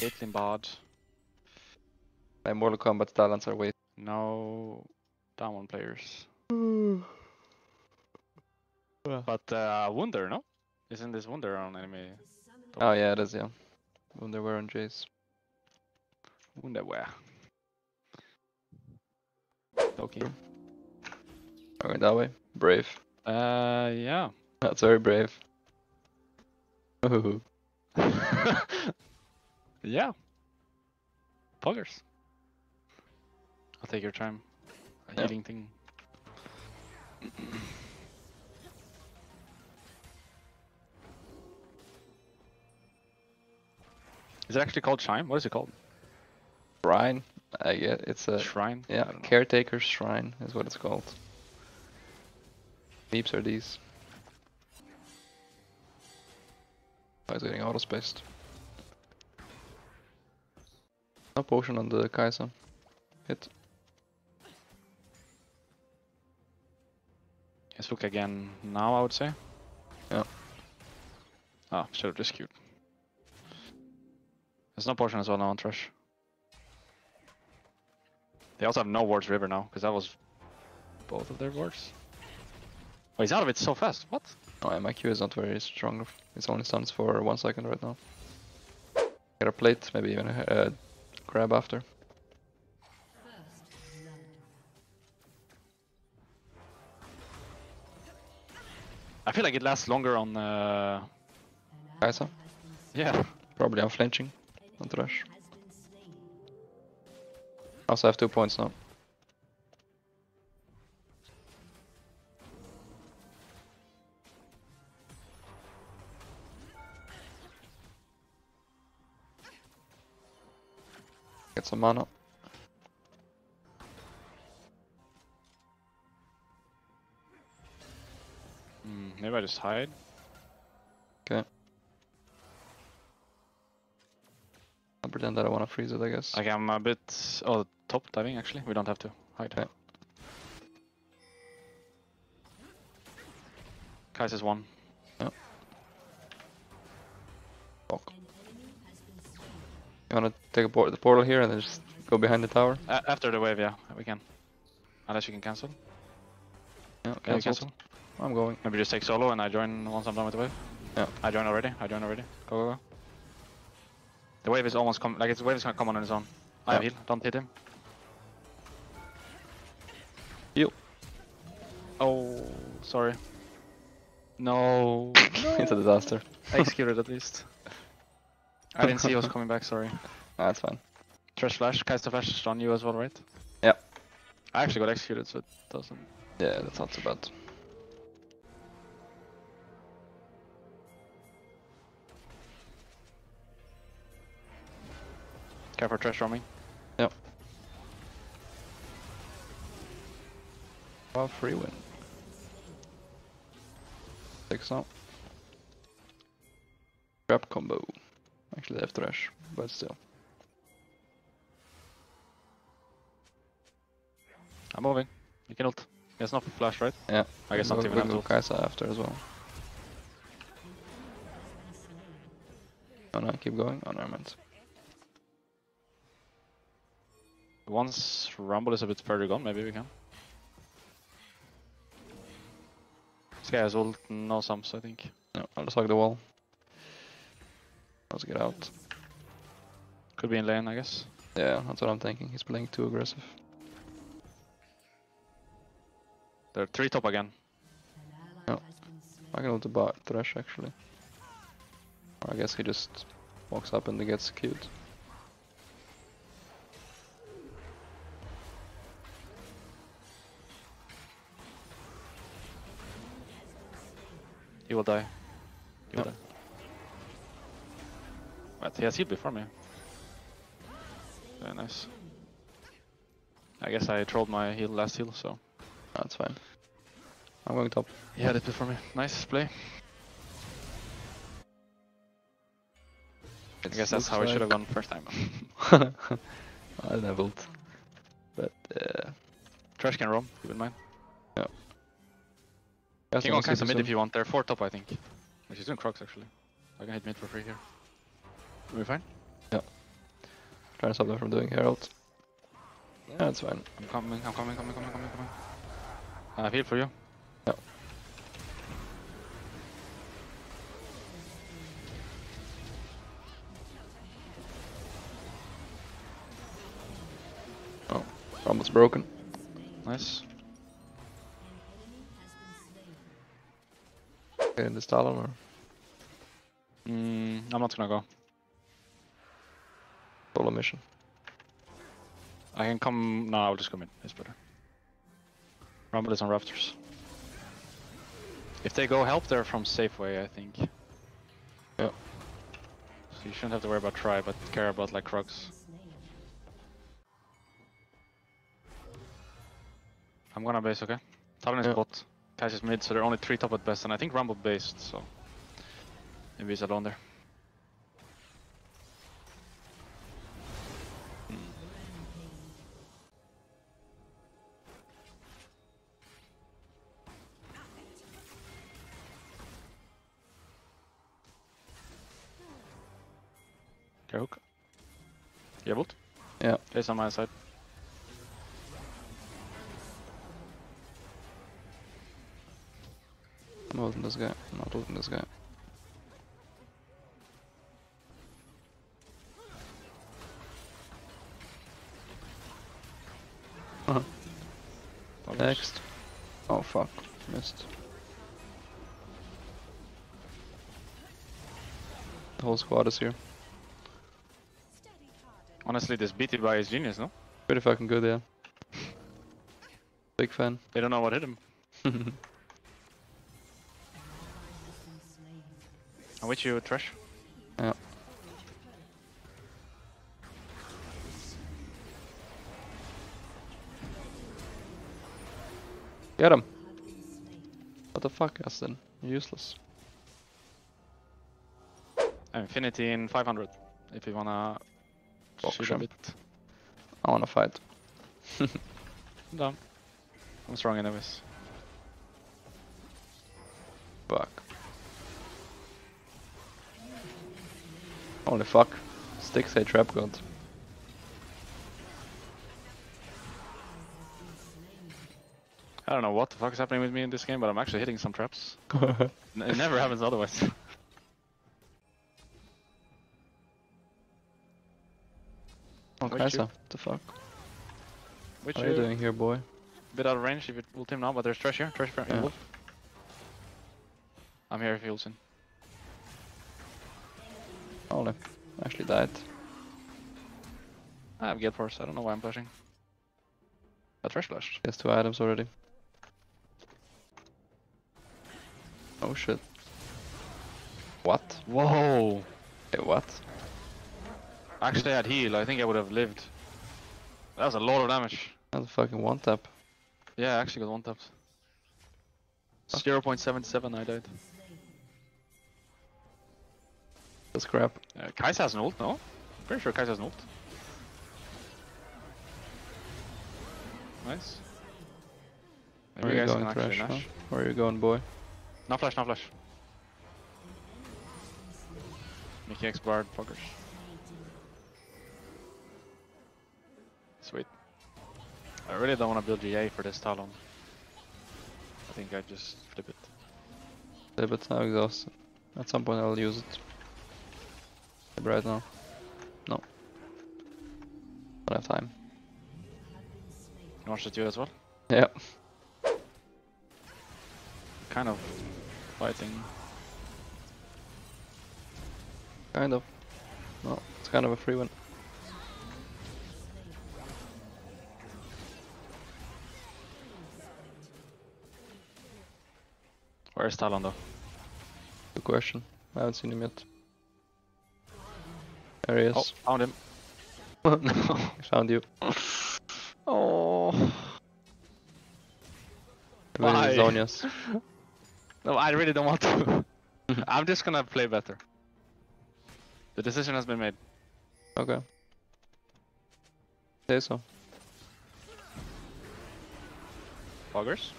Caitlyn Bard. My Mortal Kombat talents are wasted. No down one players. But Wunder, no? Isn't this Wunder on enemy? Oh yeah, it is, yeah. Wunderware on Jace. Wunderware. Okay. I went that way. Brave. Yeah. That's very brave. Ooh. Yeah. Poggers. I'll take your time. A healing thing. Is it actually called Shrine? What is it called? Shrine. I guess it's a Shrine. Yeah, Caretaker's Shrine is what it's called. Leaps are these. I was getting auto-spaced. No potion on the Kai'Sa. Hit. Let's look again now, I would say. Yeah. Ah, should have just queued. There's no potion as well now on Thresh. They also have no wards river now, because that was both of their wards. Oh, he's out of it so fast, what? Oh yeah, my Q is not very strong, it only stuns for 1 second right now. Get a plate, maybe even a grab after. I feel like it lasts longer on... Kai'Sa? Yeah. Probably unflinching on Thresh. I also have 2 points now. Get some mana. Maybe I just hide. Okay. I'll pretend that I want to freeze it, I guess. Okay, I'm a bit... Oh, top diving actually. We don't have to hide. Okay. Kai'Sa's one. Yep. Fuck. You wanna take the portal here and then just go behind the tower? After the wave, yeah, we can. Unless you can cancel. Yeah, okay, cancel. I'm going. Maybe just take solo and I join once I'm done with the wave. Yeah. I join already. Go, go, go. The wave is almost coming, like, the wave is gonna come on its own. I have heal, don't hit him. Heal. Oh, sorry. No. It's a disaster. I executed at least. I didn't see he was coming back, sorry. Nah, that's fine. Trash flash, Kai'Sa flash is on you as well, right? Yeah. I actually got executed, so it doesn't... Yeah, that's not too bad. Care for trash roaming? Yep. Wow, free win. 6 now. Grab combo. Actually they have trash, but still. I'm moving. You can ult. It's not flash, right? Yeah. I guess not even have to ult. Kai'Sa after as well. Oh no, keep going. Oh, never mind. Once Rumble is a bit further gone, maybe we can. This guy has ult, no sums, I think. No, I'll just hug the wall. Let's get out. Could be in lane, I guess. Yeah, that's what I'm thinking. He's playing too aggressive. There are 3 top again. No. I can ult the Thresh actually. Or I guess he just walks up and gets killed. He will die. He will die. But he has healed before me. Very nice. I guess I trolled my heal last heal, so... That's fine. I'm going top. He had it before me. Nice play. I guess that's how I should have gone first time. I leveled. But... Trash can roam, keep in mind. Yeah. You can go Kai'Sa mid if you want, they're 4 top I think. She's doing Crux actually. I can hit mid for free here. Are we fine? Yeah. Trying to stop them from doing Herald. Yeah, that's fine. I'm coming. I have heal for you. No. Oh, combo's broken. Nice. Okay, in this Talon or? I'm not gonna go. Solo mission. I can come. No, I'll just come in. It's better. Rumble is on Raptors. If they go help, they're from safe way, I think. Yeah. So you shouldn't have to worry about Tri, but care about like Crux. I'm gonna base, okay? Talon is bot. Kai'Sa is mid, so they're only 3 top at best, and I think Rumble based, so maybe he's alone there. Hook. You able? Yeah. It's on my side. I'm holding this guy. I'm not holding this guy. Next. Oh fuck. Missed. The whole squad is here. Honestly, this BT by is genius, no? Pretty fucking good, yeah. Big fan. They don't know what hit him. I wish you trash. Yeah. Get him! What the fuck, Austin? You're useless. Infinity in 500, if you wanna... Shoot a bit. I wanna fight. Damn. I'm strong anyways. Fuck. Holy fuck. Sticks a trap god. I don't know what the fuck is happening with me in this game, but I'm actually hitting some traps. It never happens otherwise. Oh, Kai'Sa, what the fuck? What are you doing here, boy? Bit out of range if it will team now, but there's trash here. Trash for wolf. I'm here if he ults in. Oh, no. I actually died. I have get force, I don't know why I'm flashing. I trash flashed. He has 2 items already. Oh shit. What? Whoa! Hey, what? Actually, I had heal, I think I would have lived. That was a lot of damage. That was a fucking 1-tap. Yeah, I actually got 1-tapped. 0.77, I died. That's crap. Kai'Sa has an ult, no? I'm pretty sure Kai'Sa has an ult. Nice. Where are you going, Thresh? Huh? Where are you going, boy? No flash, no flash. Mikyx, Bard, fuckers. Sweet. I really don't want to build GA for this Talon. I think I just flip it. Flip it, I'm exhausted. At some point I'll use it. Right now. No. I don't have time. You watched it you as well? Yeah. Kind of fighting. Kind of. No, it's kind of a free win. Where is Talon though? Good question. I haven't seen him yet. There he is. Oh, found him. No, I found you. Oh. Why? Zonias. No, I really don't want to. I'm just gonna play better. The decision has been made. Okay. Say so. Foggers?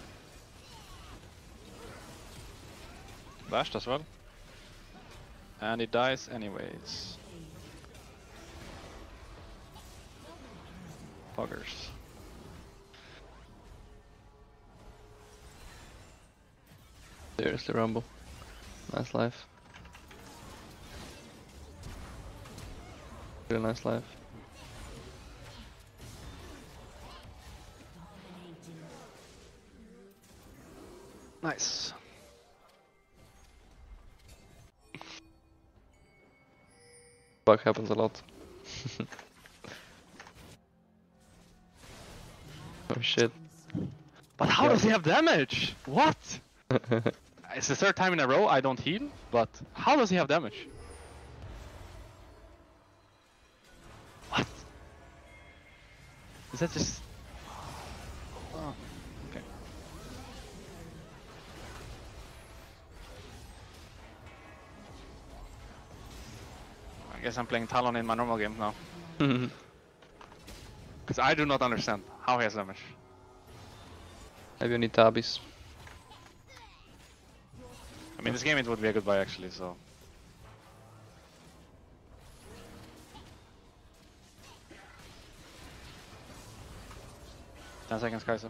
Flashed as well, and he dies anyways. Buggers. There's the rumble. Nice life. Really nice life. Nice. Bug happens a lot. Oh shit. But how does he have damage? What? It's the third time in a row I don't heal, but how does he have damage? What? Is that just... Oh, okay. I guess I'm playing Talon in my normal game now. Because I do not understand how he has damage. Maybe you need Tabis. I mean, this game it would be a good buy actually, so... ten seconds, Kai'Sa.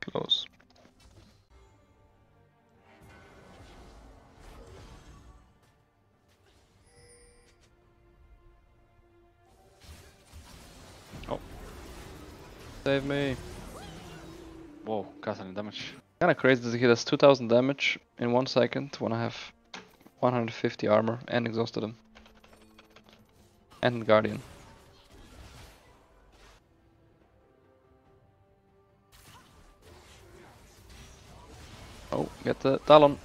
Close. Save me! Whoa, got any damage. Kinda crazy that he does 2000 damage in 1 second when I have 150 armor and exhausted him. And Guardian. Oh, get the Talon!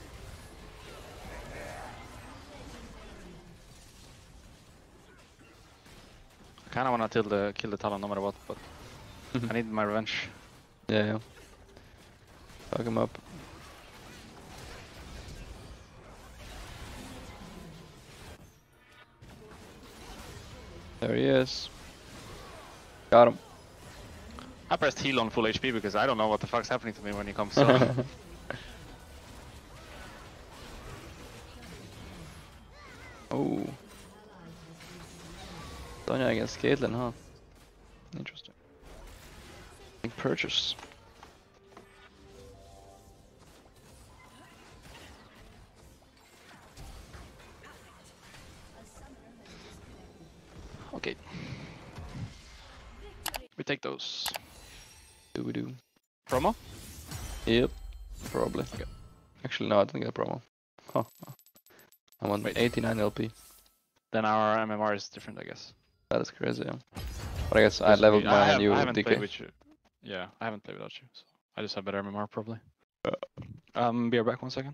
I kinda wanna kill the Talon no matter what, but... I need my revenge. Yeah, yeah. Fuck him up. There he is. Got him. I pressed heal on full HP because I don't know what the fuck's happening to me when he comes. So. Oh. Zonias against Caitlyn, huh? Interesting. Purchase. Okay. We take those. Do we do? Promo? Yep. Probably. Okay. Actually no, I didn't get a promo. Huh. I want 89 LP. Then our MMR is different, I guess. That is crazy, yeah. But I guess I leveled my new DK. Yeah, I haven't played without you, so I just have better MMR probably. Be right back 1 second.